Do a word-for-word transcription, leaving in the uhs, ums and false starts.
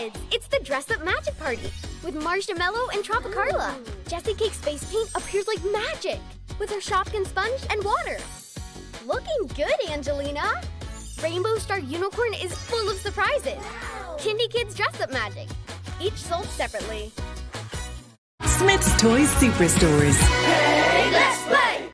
Kids! It's the dress-up magic party with Marsha Mello and Tropicarla. Ooh. Jessie Cake's face paint appears like magic with her Shopkin sponge and water. Looking good, Angelina! Rainbow Star Unicorn is full of surprises. Wow. Kindi Kids dress-up magic, each sold separately. Smyths Toys Superstores. Hey, let's play!